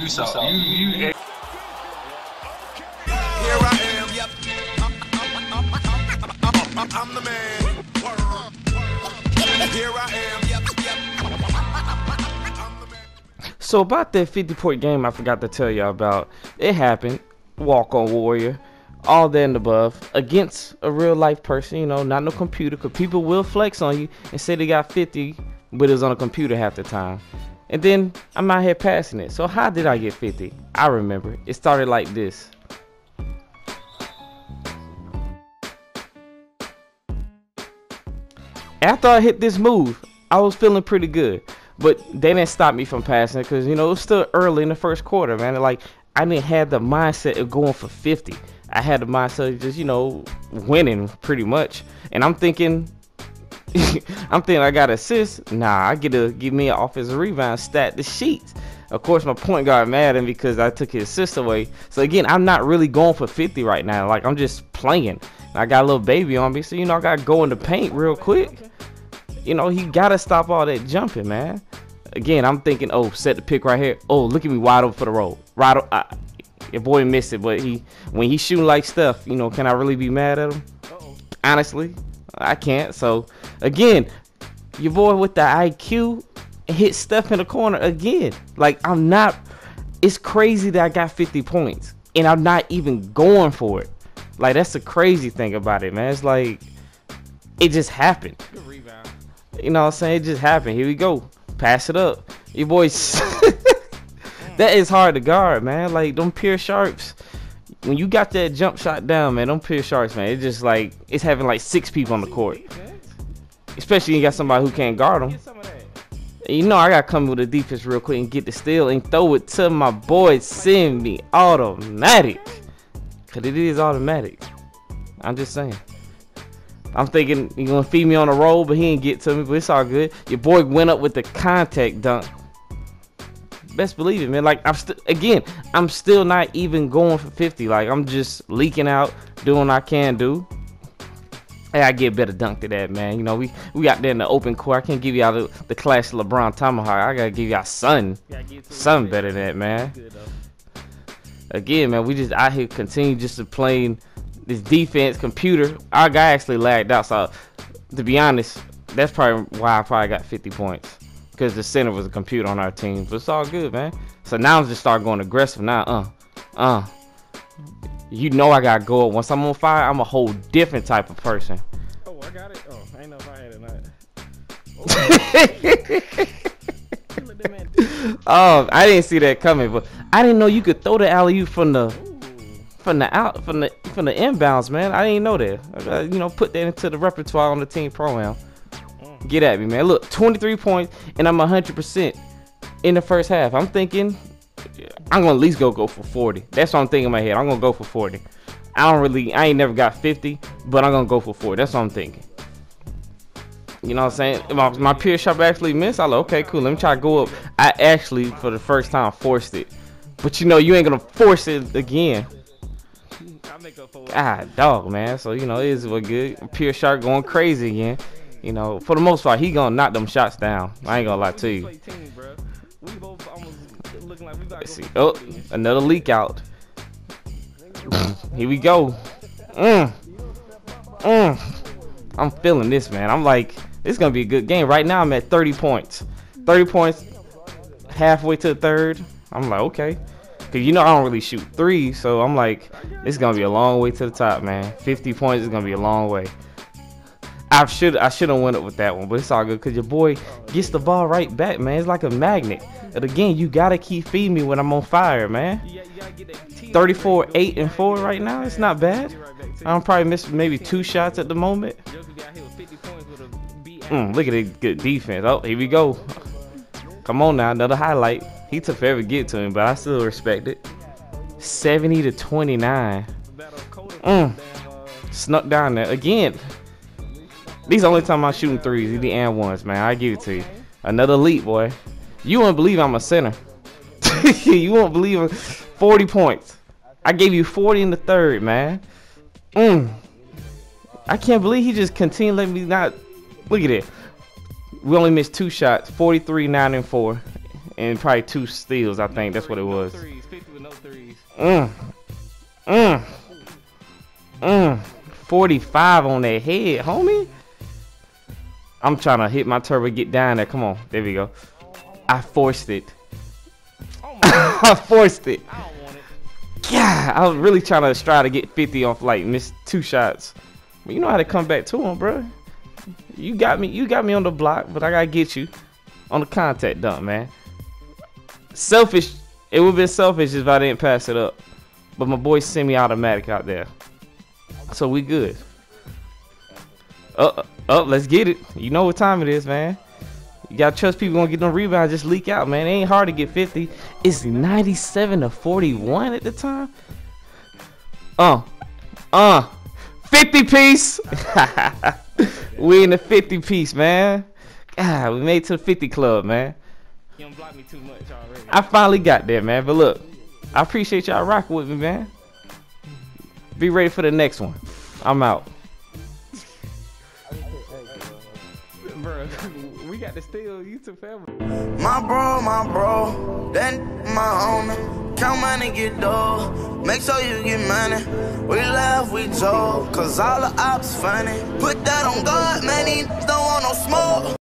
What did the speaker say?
You Here I am. Yep. I'm the man. Here I am. Yep. I'm the man. So about that 50-point game, I forgot to tell y'all about. It happened. Walk on Warrior. All that and above against a real life person, you know, not no computer, because people will flex on you and say they got 50, but it was on a computer half the time. And then I'm out here passing it. So how did I get 50? I remember it started like this. After I hit this move, I was feeling pretty good, but they didn't stop me from passing it because, you know, it was still early in the first quarter, man. Like, I didn't have the mindset of going for 50. I had the mindset of just, you know, winning pretty much. And I'm thinking, I got assists. Nah, I get to give me an offensive rebound, stat the sheets. Of course, my point guard mad at me because I took his assist away. So again, I'm not really going for 50 right now. Like, I'm just playing. I got a little baby on me, so, you know, I got to go in the paint real quick. Okay. You know, he got to stop all that jumping, man. Again, I'm thinking, oh, set the pick right here. Oh, look at me wide open for the roll. Right, your boy missed it, but when he shooting like Steph, you know, can I really be mad at him? Uh-oh. Honestly, I can't. So again, your boy with the IQ hit Steph in the corner again. Like, I'm not. It's crazy that I got 50 points and I'm not even going for it. Like, that's the crazy thing about it, man. It's like it just happened. Good rebound. You know what I'm saying? It just happened. Here we go. Pass it up. Your boy. That is hard to guard, man. Like, them pure sharps, when you got that jump shot down, man, them pure sharps, man, it's just like, it's having like 6 people on the court. Especially you got somebody who can't guard them. You know, I got to come with the defense real quick and get the steal and throw it to my boy, send me automatic. Because it is automatic. I'm just saying. I'm thinking you're going to feed me on a roll, but he ain't get to me, but it's all good. Your boy went up with the contact dunk. Best believe it, man. Like, I'm still not even going for 50. Like, I'm just leaking out, doing what I can do. Hey, I get better dunk to that, man. You know, we out there in the open court. I can't give y'all the clash LeBron tomahawk. I gotta give y'all something better than that, man. Again, man, we just out here continue just to playing this defense computer. Our guy actually lagged out, so to be honest, that's probably why I probably got 50 points. Because the center was a computer on our team. But it's all good, man. So now I'm just start going aggressive. Now, you know I got to go. Once I'm on fire, I'm a whole different type of person. Oh, I got it? Oh, I ain't know if I had it or not. Oh, oh, I didn't see that coming. But I didn't know you could throw the alley-oop from the inbounds, man. I didn't know that. I gotta, you know, put that into the repertoire on the team pro-am. Get at me, man. Look, 23 points, and I'm 100% in the first half. I'm thinking I'm going to at least go for 40. That's what I'm thinking in my head. I'm going to go for 40. I ain't never got 50, but I'm going to go for 40. That's what I'm thinking. You know what I'm saying? My peer shot actually missed. I like, okay, cool. Let me try to go up. I actually, for the first time, forced it. But, you know, you ain't going to force it again. God, dog, man. So, you know, it is what good. Peer shot going crazy again. You know, for the most part, he gonna knock them shots down. I ain't gonna lie to you. Let's see. Oh, another leak out. Here we go. I'm feeling this, man. I'm like, it's gonna be a good game. Right now, I'm at 30 points. 30 points, halfway to the third. I'm like, okay. Because, you know, I don't really shoot three, so I'm like, it's gonna be a long way to the top, man. 50 points is gonna be a long way. I should have went up with that one, but it's all good because your boy gets the ball right back, man. It's like a magnet. And again, you got to keep feeding me when I'm on fire, man. 34, 8, and 4 right now. It's not bad. I'm probably missing maybe 2 shots at the moment. Look at it. Good defense. Oh, here we go. Come on now. Another highlight. He took forever to get to him, but I still respect it. 70-29. Snuck down there. Again. These the only time I'm shooting threes, the and ones, man. I give it to you. Another leap, boy. You won't believe I'm a center. You won't believe it. 40 points. I gave you 40 in the third, man. I can't believe he just continued letting me not. Look at it. We only missed 2 shots. 43, 9, and 4. and probably 2 steals. I think that's what it was. Mm. 45 on that head, homie. I'm trying to hit my turbo, get down there. Come on, there we go. I forced it. Oh my I forced it. I don't want it. God, I was really trying to try to get 50 off, like miss 2 shots. But you know how to come back to him, bro. You got me on the block, but I gotta get you on the contact dump, man. Selfish. It would have been selfish if I didn't pass it up. But my boy semi-automatic out there, so we good. Let's get it. You know what time it is, man. You gotta trust people gonna get no rebounds, just leak out, man. It ain't hard to get 50. It's 97 to 41 at the time. 50 piece. We in the 50 piece, man. God, we made it to the 50 club, man. You don't block me too much already. I finally got there, man. But look, I appreciate y'all rocking with me, man. Be ready for the next one. I'm out. Bro, we got to steal YouTube family. My bro, that my homie. Count money, get dough. Make sure you get money. We laugh, we joke, cause all the ops funny. Put that on God, man, he don't want no smoke.